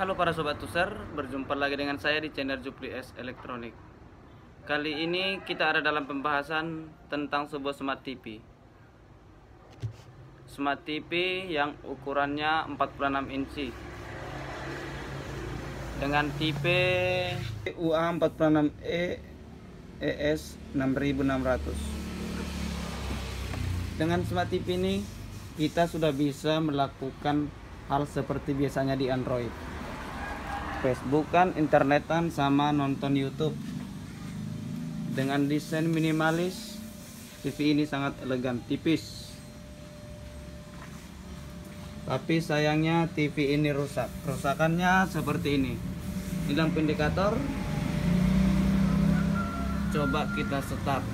Halo para sobat tuser, berjumpa lagi dengan saya di channel Jupri S Elektronik. Kali ini kita ada dalam pembahasan tentang sebuah smart TV. Smart TV yang ukurannya 46 inci dengan tipe UA46E ES6600. Dengan smart TV ini kita sudah bisa melakukan hal seperti biasanya di Android, Facebookan, internetan, sama nonton YouTube. Dengan desain minimalis, TV ini sangat elegan, tipis. Tapi sayangnya TV ini rusak. Kerusakannya seperti ini. Hilang indikator. Coba kita start.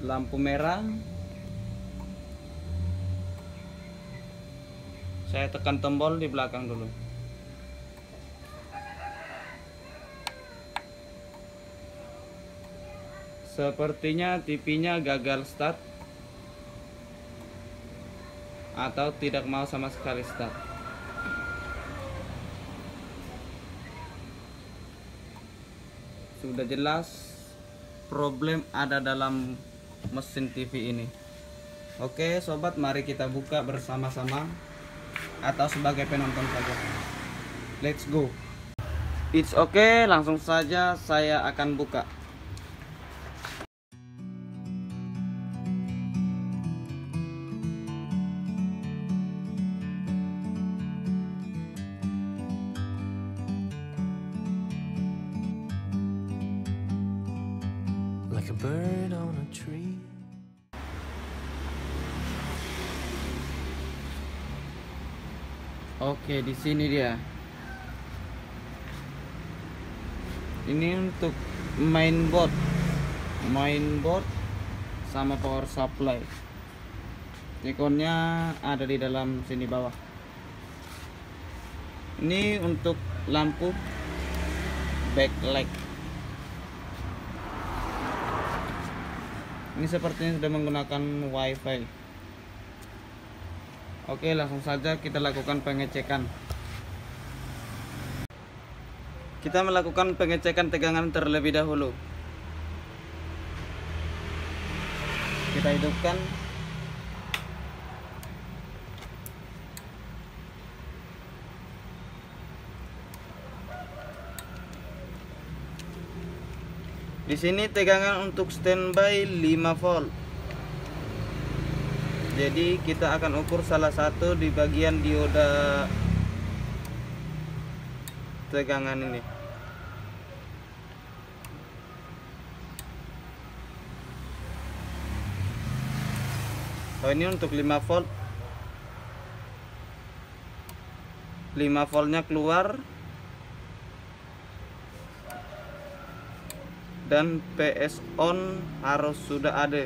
Lampu merah. Saya tekan tombol di belakang dulu. Sepertinya TV-nya gagal start atau tidak mau sama sekali start. Sudah jelas problem ada dalam mesin TV ini. Oke sobat, mari kita buka bersama-sama atau sebagai penonton saja. Let's go. It's okay, langsung saja saya akan buka. Like a bird on a tree. Oke, di sini dia. Ini untuk mainboard sama power supply. Ikonnya ada di dalam sini bawah. Ini untuk lampu backlight. Ini sepertinya sudah menggunakan wifi. Oke, langsung saja kita lakukan pengecekan. Kita melakukan pengecekan tegangan terlebih dahulu. Kita hidupkan. Di sini tegangan untuk standby 5 volt. Jadi kita akan ukur salah satu di bagian dioda tegangan ini. Oh, ini untuk 5 volt. 5 voltnya keluar. Dan PS on harus sudah ada.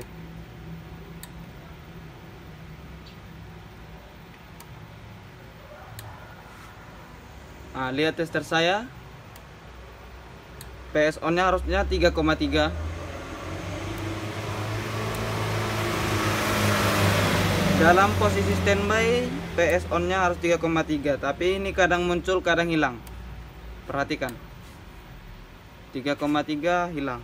Nah, lihat tester saya, PS on nya harusnya 3,3. Dalam posisi standby PS on nya harus 3,3. Tapi ini kadang muncul kadang hilang. Perhatikan, 3,3 hilang.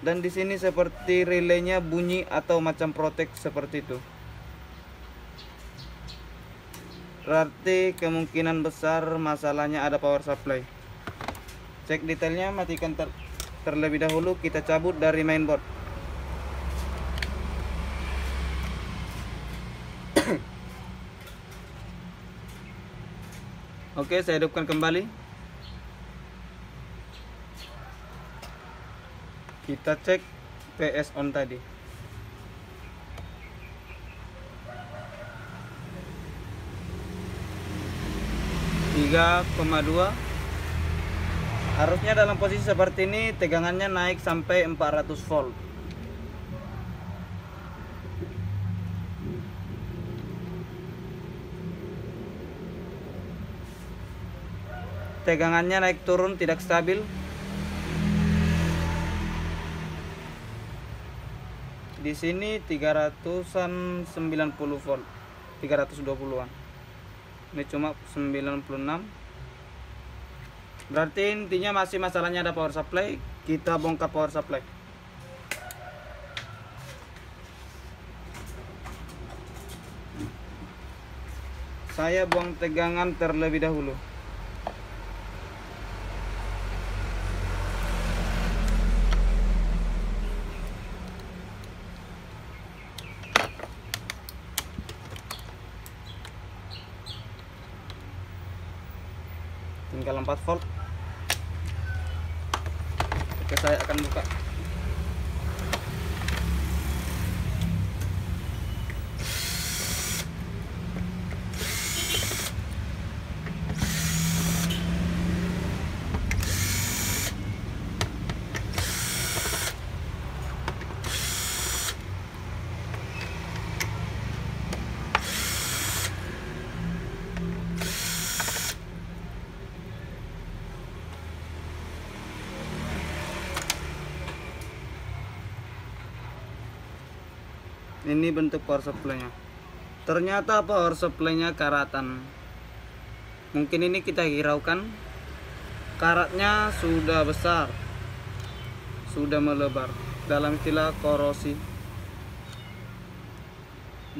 Dan di sini seperti relaynya bunyi atau macam protek seperti itu. berarti kemungkinan besar masalahnya ada power supply. Cek detailnya, matikan terlebih dahulu. Kita cabut dari mainboard. Oke, saya hidupkan kembali. Kita cek PS on tadi. Dua, harusnya dalam posisi seperti ini tegangannya naik sampai 400 volt. Tegangannya naik turun, tidak stabil. Di sini 390 volt, 320-an. Ini cuma 96. Berarti intinya masih masalahnya ada power supply. Kita bongkar power supply. Saya buang tegangan terlebih dahulu. Tinggal 4 volt. Oke, saya akan buka. Ini bentuk power supply-nya. Ternyata power supply-nya karatan. Mungkin ini kita hiraukan. Karatnya sudah besar, sudah melebar. Dalam istilah korosi.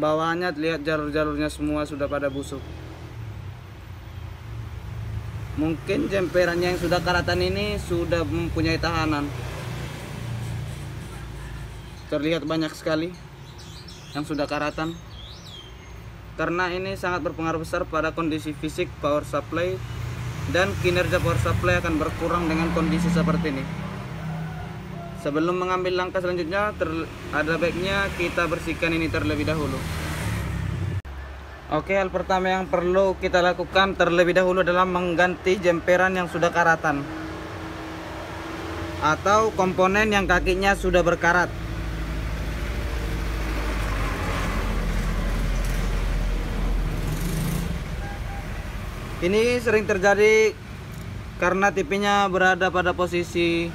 Bawahnya lihat jalur-jalurnya semua sudah pada busuk. Mungkin jemperannya yang sudah karatan ini sudah mempunyai tahanan. Terlihat banyak sekali yang sudah karatan, karena ini sangat berpengaruh besar pada kondisi fisik power supply, dan kinerja power supply akan berkurang dengan kondisi seperti ini. Sebelum mengambil langkah selanjutnya, ada baiknya kita bersihkan ini terlebih dahulu. Oke, hal pertama yang perlu kita lakukan terlebih dahulu adalah mengganti jemperan yang sudah karatan atau komponen yang kakinya sudah berkarat. Ini sering terjadi karena tipinya berada pada posisi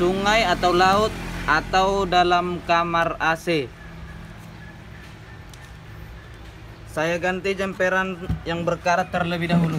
sungai atau laut atau dalam kamar AC. Saya ganti jemperan yang berkarat terlebih dahulu.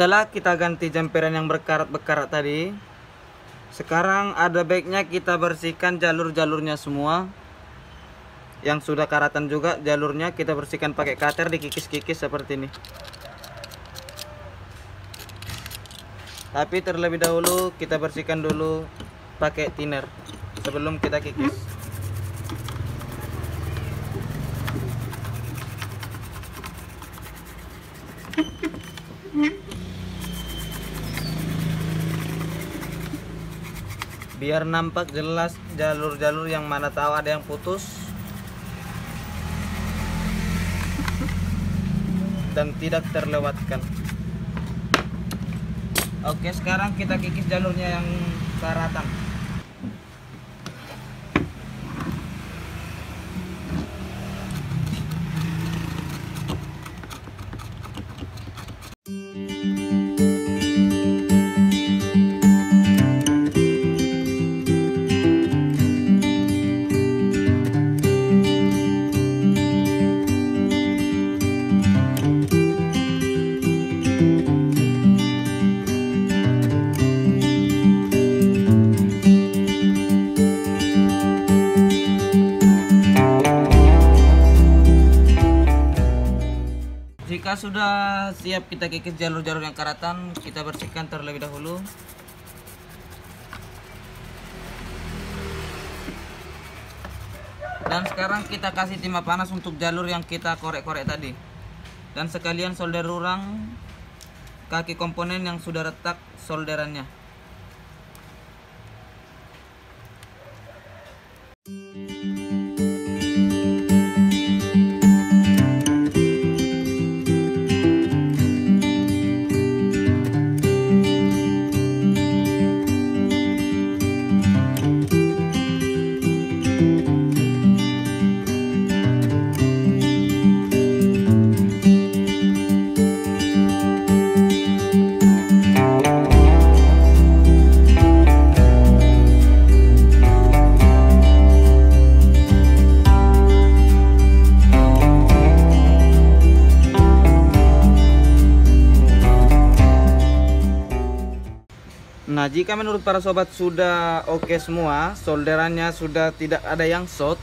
Setelah kita ganti jemperan yang berkarat-berkarat tadi, sekarang ada baiknya kita bersihkan jalur-jalurnya semua. Yang sudah karatan juga jalurnya kita bersihkan pakai cutter, dikikis-kikis seperti ini. Tapi terlebih dahulu kita bersihkan dulu pakai thinner sebelum kita kikis. Biar nampak jelas jalur-jalur yang mana tahu ada yang putus dan tidak terlewatkan. Oke, sekarang kita kikis jalurnya yang karatan. Jika sudah siap kita kikis jalur-jalur yang karatan, kita bersihkan terlebih dahulu. Dan sekarang kita kasih timah panas untuk jalur yang kita korek-korek tadi. Dan sekalian solder ulang kaki komponen yang sudah retak solderannya. Nah, jika menurut para sobat sudah oke semua, solderannya sudah tidak ada yang short,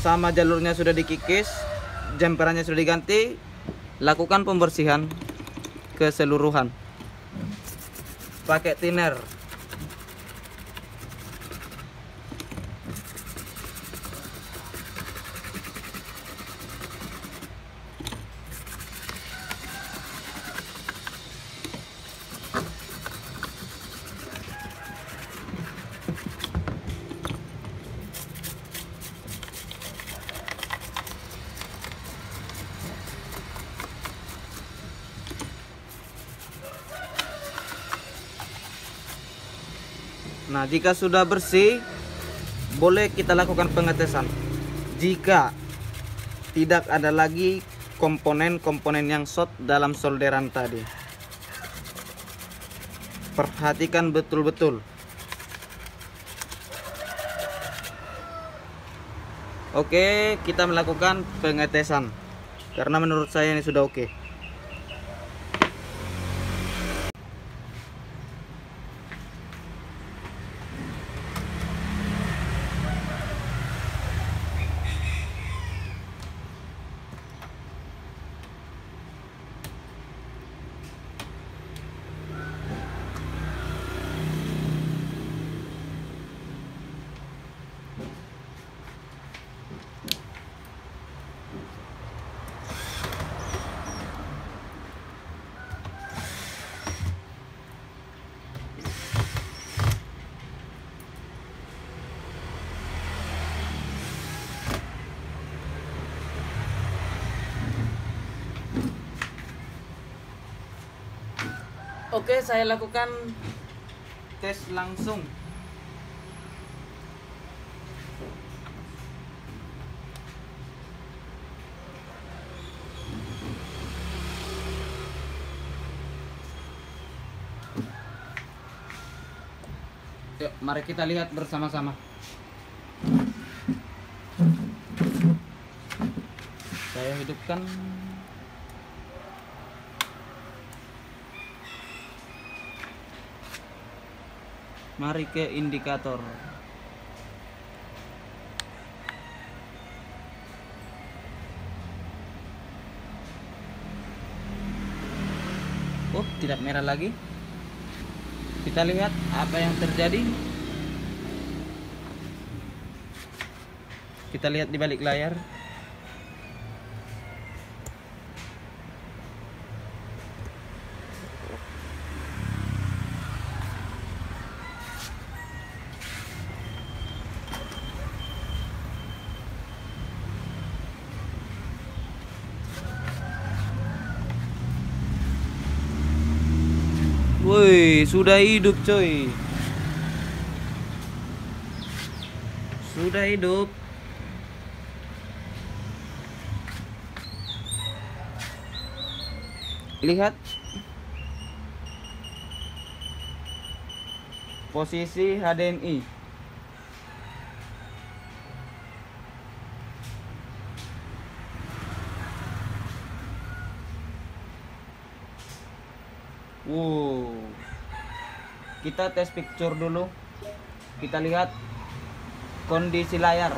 sama jalurnya sudah dikikis, jemperannya sudah diganti, lakukan pembersihan keseluruhan pakai thinner. Nah, jika sudah bersih, boleh kita lakukan pengetesan. Jika tidak ada lagi komponen-komponen yang short dalam solderan tadi, perhatikan betul-betul. Oke, kita melakukan pengetesan karena menurut saya ini sudah oke. Oke, saya lakukan tes langsung. Yuk, mari kita lihat bersama-sama. Saya hidupkan. Mari ke indikator. Oh, tidak merah lagi. Kita lihat apa yang terjadi. Kita lihat di balik layar. Woi, sudah hidup coy. Sudah hidup. Lihat posisi HDMI. Wow. Kita tes picture dulu. Kita lihat kondisi layar.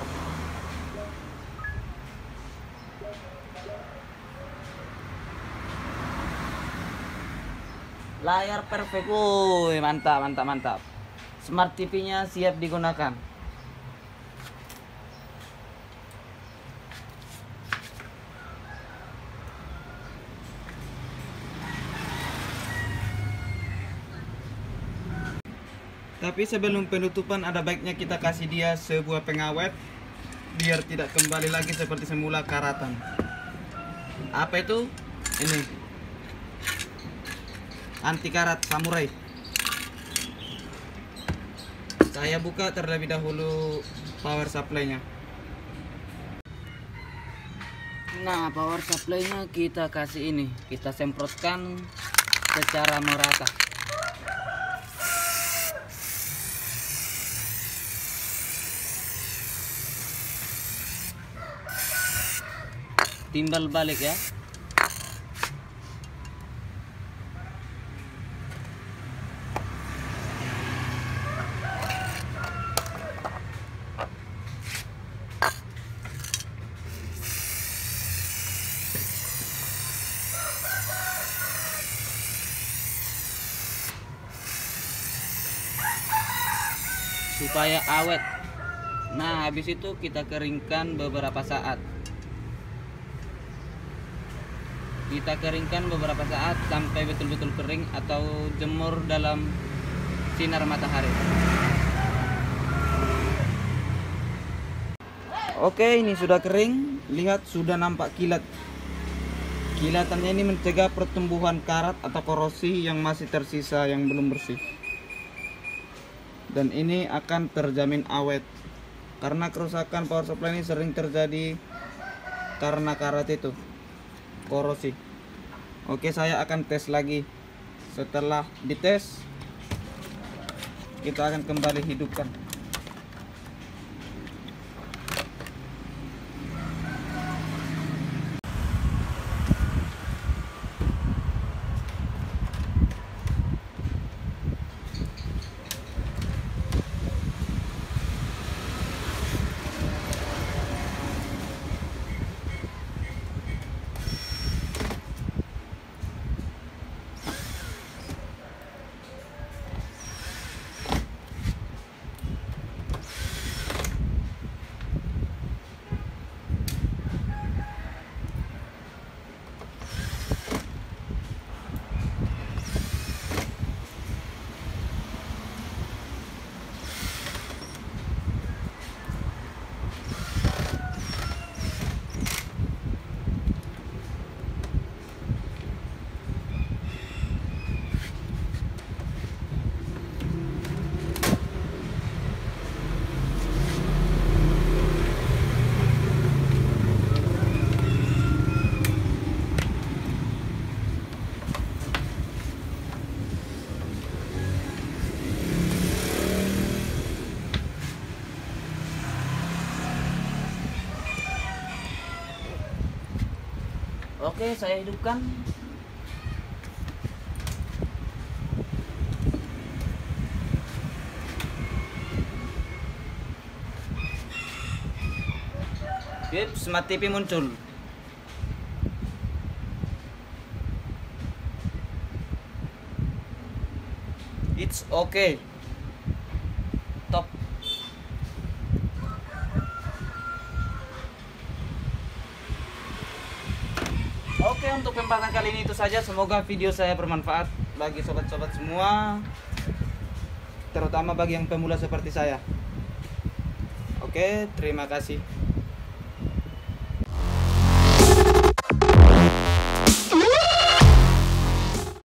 Layar perfect, woi mantap mantap mantap. Smart TV-nya siap digunakan. Tapi sebelum penutupan ada baiknya kita kasih dia sebuah pengawet biar tidak kembali lagi seperti semula karatan. Apa itu? Ini. Anti karat samurai. Saya buka terlebih dahulu power supply-nya. Nah, power supply-nya kita kasih ini. Kita semprotkan secara merata. Timbal balik ya. Supaya awet. Nah, habis itu kita keringkan beberapa saat. Kita keringkan beberapa saat sampai betul-betul kering atau jemur dalam sinar matahari. Oke, ini sudah kering. Lihat, sudah nampak kilat. Kilatannya ini mencegah pertumbuhan karat atau korosi yang masih tersisa yang belum bersih. Dan ini akan terjamin awet karena kerusakan power supply ini sering terjadi karena karat itu korosi. Oke, saya akan tes lagi. Setelah dites kita akan kembali hidupkan. Oke, saya hidupkan. Smart TV muncul. It's okay. Top. Oke, untuk kesempatan kali ini itu saja. Semoga video saya bermanfaat bagi sobat-sobat semua, terutama bagi yang pemula seperti saya. Oke, terima kasih.